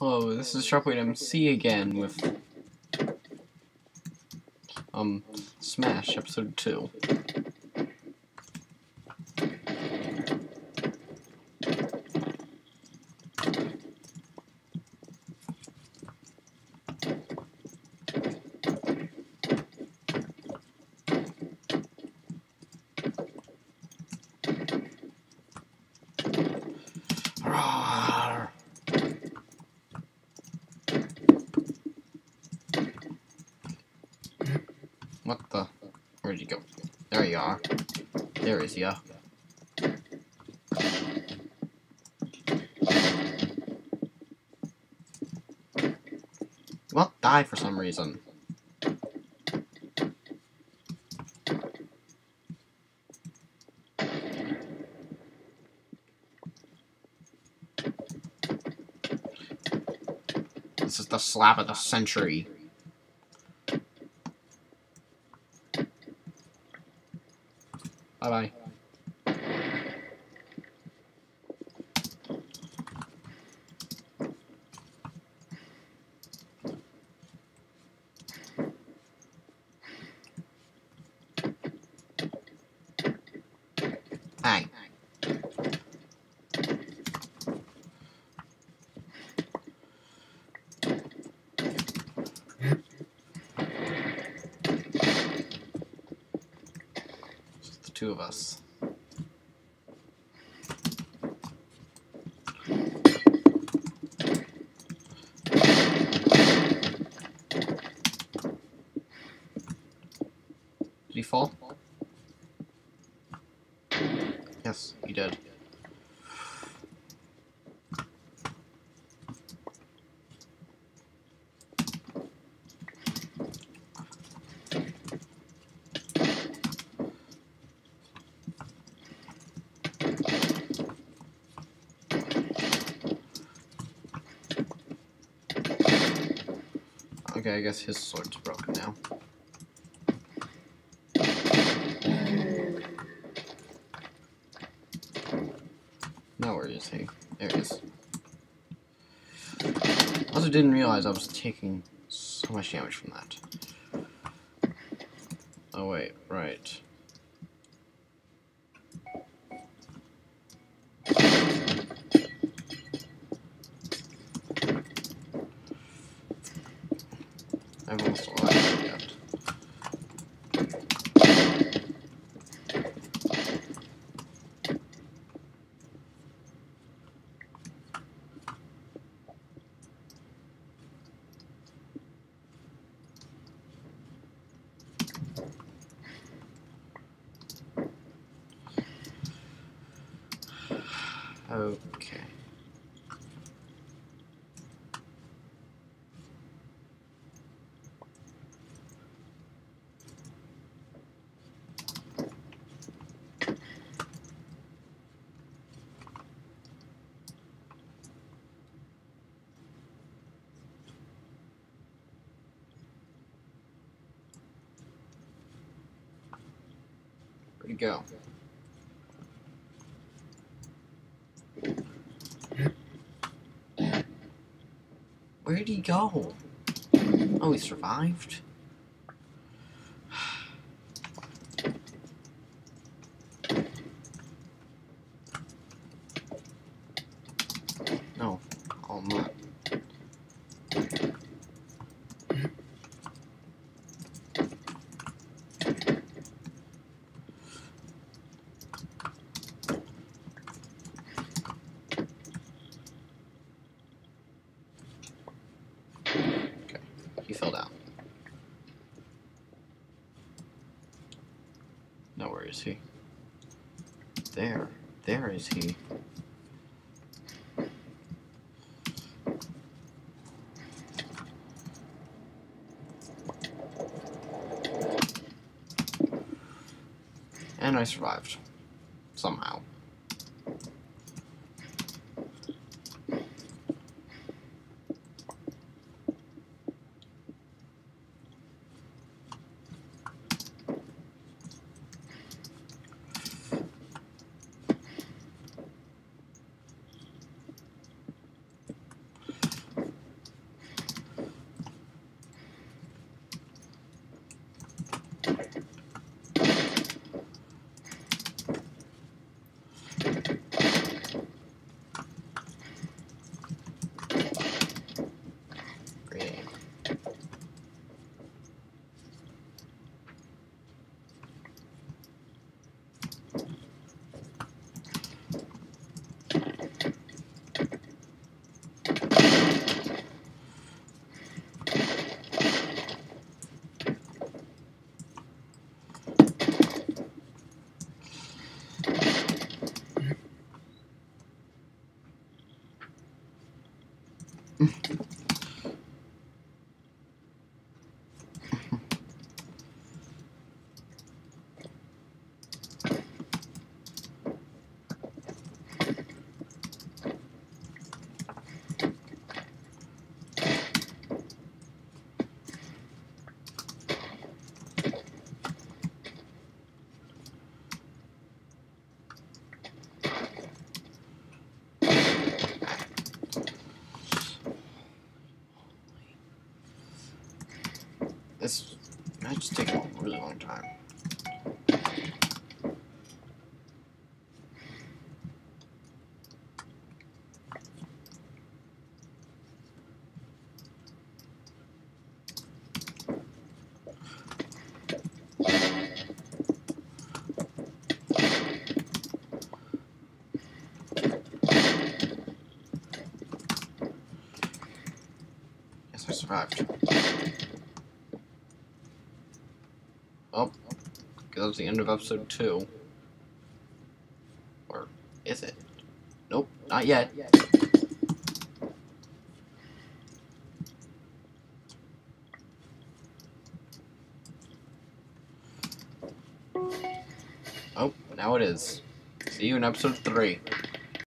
Hello, this is Trumping MC again with Smash episode 2. What the? Where'd you go? There you are. There is ya. Well, die for some reason. This is the slap of the century. Bye-bye. Hi. Two of us. Did he fall? Yes, he did. Okay, I guess his sword's broken now. Now where is he? There he is. I also didn't realize I was taking so much damage from that. Oh wait, right. I've almost alive yet. Okay. Where'd he go? Where'd he go? Oh, he survived? No, I'm not. He fell down. Now where is he? There. There is he. And I survived. Somehow. Oh, that was the end of episode 2. Or is it? Nope, not yet. Oh, now it is. See you in episode 3.